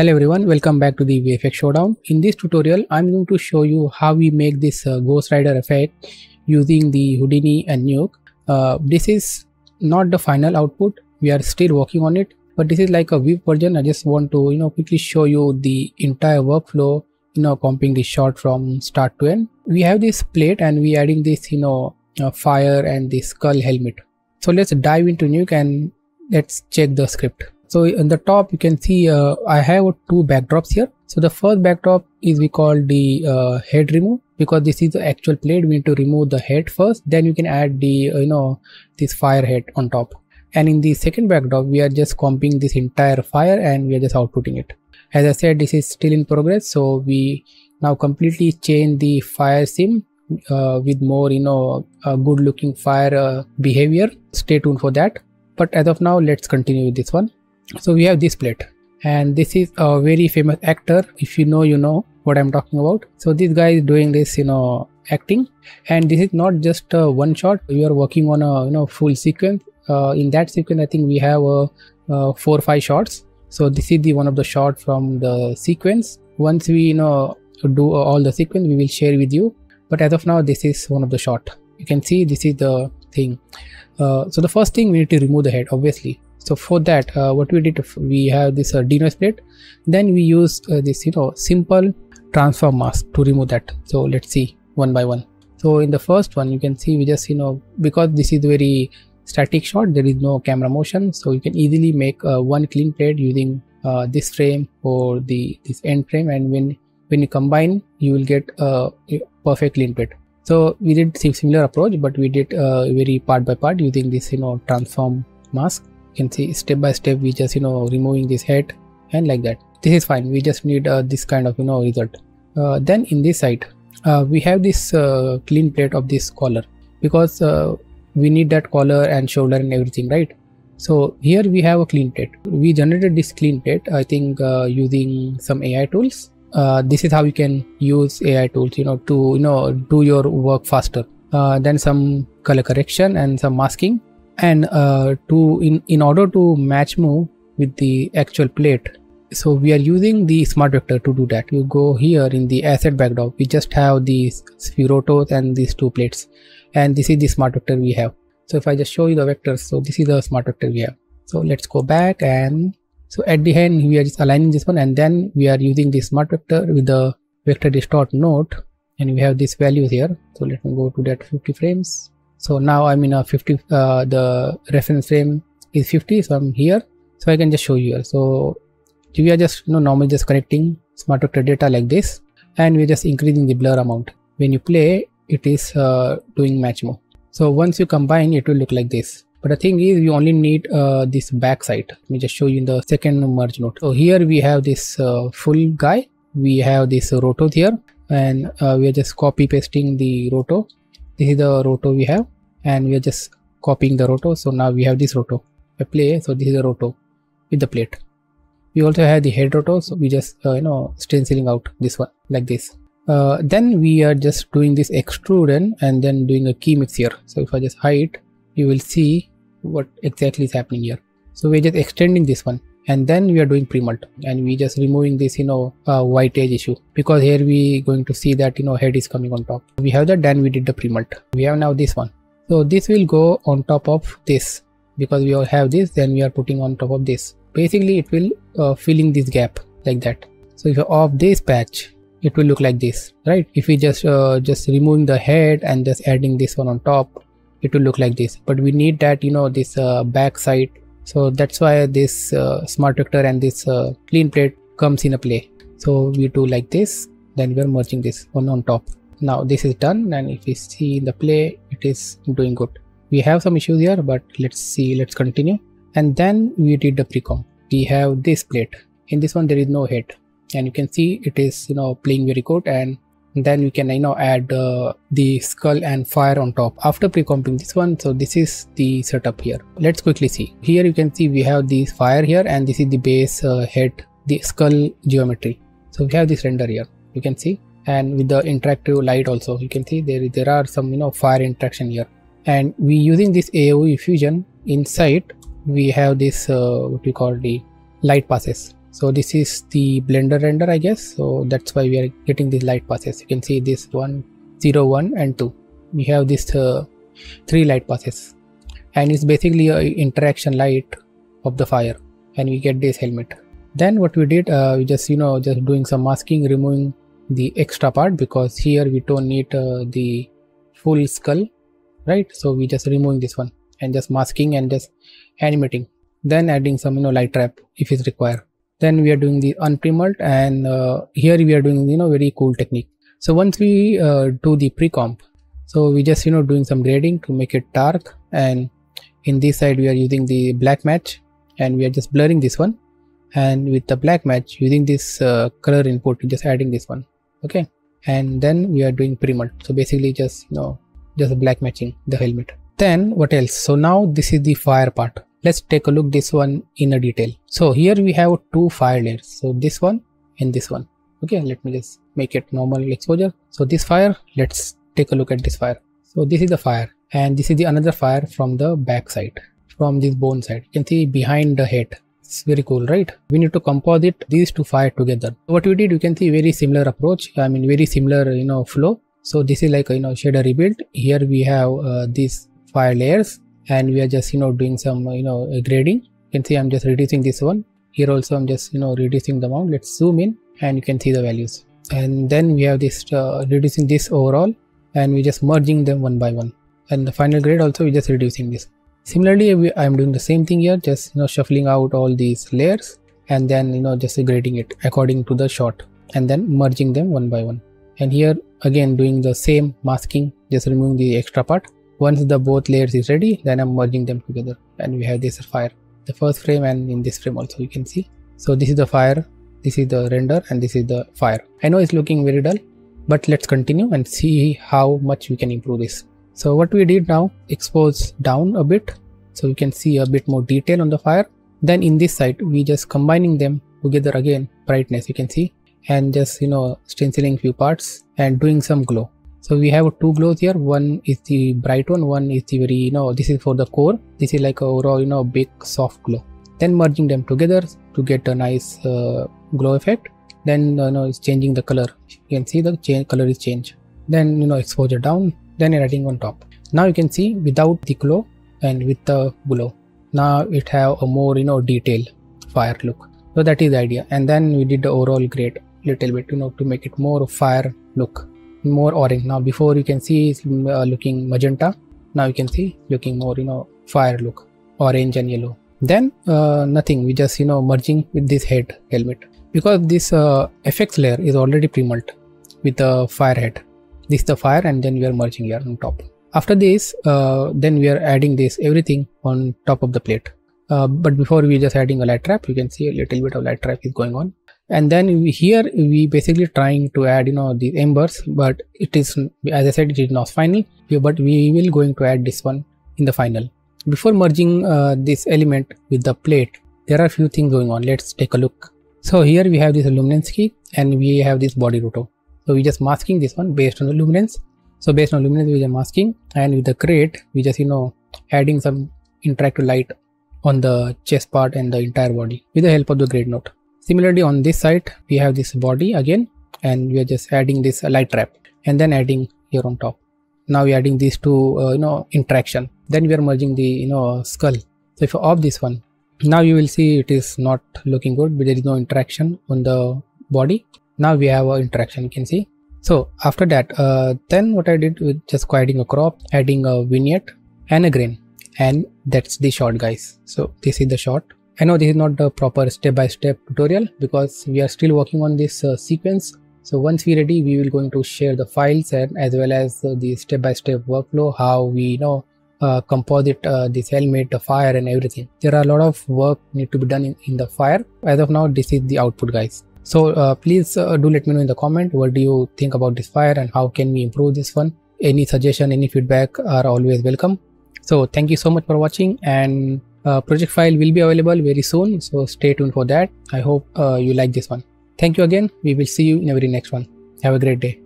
Hello everyone, welcome back to the VFX Showdown. In this tutorial, I'm going to show you how we make this Ghost Rider effect using the Houdini and Nuke. This is not the final output, we are still working on it, but this is like a whip version. I just want to quickly show you the entire workflow, comping the shot from start to end. We have this plate and we adding this fire and the skull helmet. So let's dive into Nuke and let's check the script. So on the top you can see I have two backdrops here. So the first backdrop is we call the head remove, because this is the actual plate. We need to remove the head first, then you can add the this fire head on top. And in the second backdrop we are just comping this entire fire and we are just outputting it. As I said, this is still in progress, so we now completely change the fire sim with more good looking fire behavior. Stay tuned for that, but as of now let's continue with this one. So we have this plate, and this is a very famous actor. If you know what I'm talking about. So this guy is doing this acting, and this is not just one shot. We are working on a full sequence. In that sequence I think we have 4 or 5 shots. So this is the one of the shot from the sequence. Once we do all the sequence, we will share with you, but as of now this is one of the shot. You can see this is the thing. So the first thing, we need to remove the head, obviously. So for that, what we did, we have this de-noise plate, then we use this simple transform mask to remove that. So let's see one by one. So in the first one you can see we just because this is very static shot, there is no camera motion, so you can easily make one clean plate using this frame or this end frame, and when you combine you will get a perfect clean plate. So we did similar approach, but we did very part by part using this transform mask. You can see step by step we just removing this head, and like that. This is fine, we just need this kind of result. Then in this side we have this clean plate of this collar, because we need that collar and shoulder and everything, right? So here we have a clean plate. We generated this clean plate, I think using some AI tools. This is how you can use AI tools to do your work faster. Then some color correction and some masking, and in order to match move with the actual plate, so we are using the smart vector to do that. You go here in the asset backdrop, we just have these few rotos and these two plates, and this is the smart vector we have. So if I just show you the vectors, so this is the smart vector we have. So let's go back, and so at the end we are just aligning this one, and then we are using the smart vector with the vector distort node, and we have these values here. So let me go to that 50 frames. So now I'm in a 50, the reference frame is 50, so I'm here. So I can just show you here. So we are just normally just connecting smart vector data like this, and we're just increasing the blur amount. When you play, it is doing match mode. So once you combine, it will look like this. But the thing is, we only need this back side. Let me just show you in the second merge node. So here we have this full guy. We have this roto here, and we are just copy pasting the roto. This is the roto we have, and we are just copying the roto. So now we have this roto. I play, so this is the roto with the plate. We also have the head roto, so we just stenciling out this one like this. Then we are just doing this extrude and then doing a key mix here. So if I just hide, you will see what exactly is happening here. So we're just extending this one, and then we are doing pre-mult, and we just removing this white edge issue, because here we going to see that head is coming on top. We have that, then we did the pre-mult. We have now this one, so this will go on top of this, because we all have this, then we are putting on top of this. Basically it will filling this gap like that. So if you off this patch, it will look like this, right? If we just removing the head and just adding this one on top, it will look like this. But we need that this back side. So that's why this smart vector and this clean plate comes in a play. So we do like this, then we are merging this one on top. Now this is done, and if we see in the play, it is doing good. We have some issues here, but let's see, let's continue. And then we did the pre-com. We have this plate. In this one there is no head, and you can see it is playing very good, and then we can add the skull and fire on top after pre-comping this one. So this is the setup here. Let's quickly see here. You can see we have this fire here, and this is the base head, the skull geometry. So we have this render here, you can see, and with the interactive light also you can see there are some fire interaction here. And we using this AO fusion inside, we have this what we call the light passes. So this is the Blender render, I guess. So that's why we are getting these light passes. You can see this 1, 0, 1 and 2. We have these 3 light passes, and it's basically a interaction light of the fire, and we get this helmet. Then what we did, we just doing some masking, removing the extra part, because here we don't need the full skull, right? So we just removing this one and just masking and just animating, then adding some light trap if it's required. Then we are doing the unpremult, and here we are doing very cool technique. So once we do the pre-comp, so we just doing some grading to make it dark, and in this side we are using the black match, and we are just blurring this one, and with the black match using this color input we just adding this one, okay? And then we are doing pre-mult, so basically just just black matching the helmet. Then what else? So now this is the fire part. Let's take a look this one in a detail. So here we have 2 fire layers, so this one and this one, okay? Let me just make it normal exposure. So this fire, let's take a look at this fire. So this is the fire, and this is the another fire from the back side, from this bone side. You can see behind the head. It's very cool, right? We need to composite these 2 fire together. What we did, you can see very similar approach, I mean very similar flow. So this is like a shader rebuild. Here we have these fire layers, and we are just doing some grading. You can see I'm just reducing this one. Here also I'm just reducing the amount. Let's zoom in and you can see the values. And then we have this reducing this overall, and we just merging them one by one. And the final grade also we just reducing this. Similarly, I'm doing the same thing here, just shuffling out all these layers, and then just grading it according to the shot, and then merging them one by one. And here again doing the same masking, just removing the extra part. Once the both layers is ready, then I'm merging them together, and we have this fire, the first frame, and in this frame also you can see. So this is the fire, this is the render, and this is the fire. I know it's looking very dull, but let's continue and see how much we can improve this. So what we did now, expose down a bit, so you can see a bit more detail on the fire. Then in this side we just combining them together again, brightness you can see, and just stenciling few parts and doing some glow. So we have 2 glows here. One is the bright one, one is the very this is for the core. This is like a overall big soft glow. Then merging them together to get a nice glow effect. Then it's changing the color. You can see the color is changed. Then exposure down. Then adding on top. Now you can see without the glow and with the glow. Now it have a more detailed fire look. So that is the idea. And then we did the overall grade little bit to make it more fire look, more orange. Now before you can see it's looking magenta. Now you can see looking more fire look, orange and yellow. Then nothing. We just merging with this head helmet, because this effects layer is already pre-mult with the fire head. This is the fire, and then we are merging here on top. After this then we are adding this everything on top of the plate, but before we just adding a light trap. You can see a little bit of light trap is going on, and then here we basically trying to add the embers, but it is, as I said, it is not final, but we will going to add this one in the final. Before merging this element with the plate, there are few things going on. Let's take a look. So here we have this luminance key, and we have this body roto. So we just masking this one based on the luminance. So based on luminance we are masking, and with the grade we just adding some interactive light on the chest part and the entire body with the help of the grade note. Similarly on this side we have this body again, and we are just adding this light trap, and then adding here on top. Now we are adding these 2 interaction. Then we are merging the skull. So if you off this one, now you will see it is not looking good, but there is no interaction on the body. Now we have our interaction, you can see. So after that then what I did was just quieting a crop, adding a vignette and a grain, and that's the shot, guys. So this is the shot. I know this is not the proper step-by-step tutorial, because we are still working on this sequence. So once we're ready, we will going to share the files, and as well as the step-by-step workflow, how we composite this helmet, the fire and everything. There are a lot of work need to be done in the fire. As of now, this is the output, guys. So please do let me know in the comment, what do you think about this fire and how can we improve this one. Any suggestion, any feedback are always welcome. So thank you so much for watching, and project file will be available very soon, so stay tuned for that. I hope you like this one. Thank you again. We will see you in every next one. Have a great day.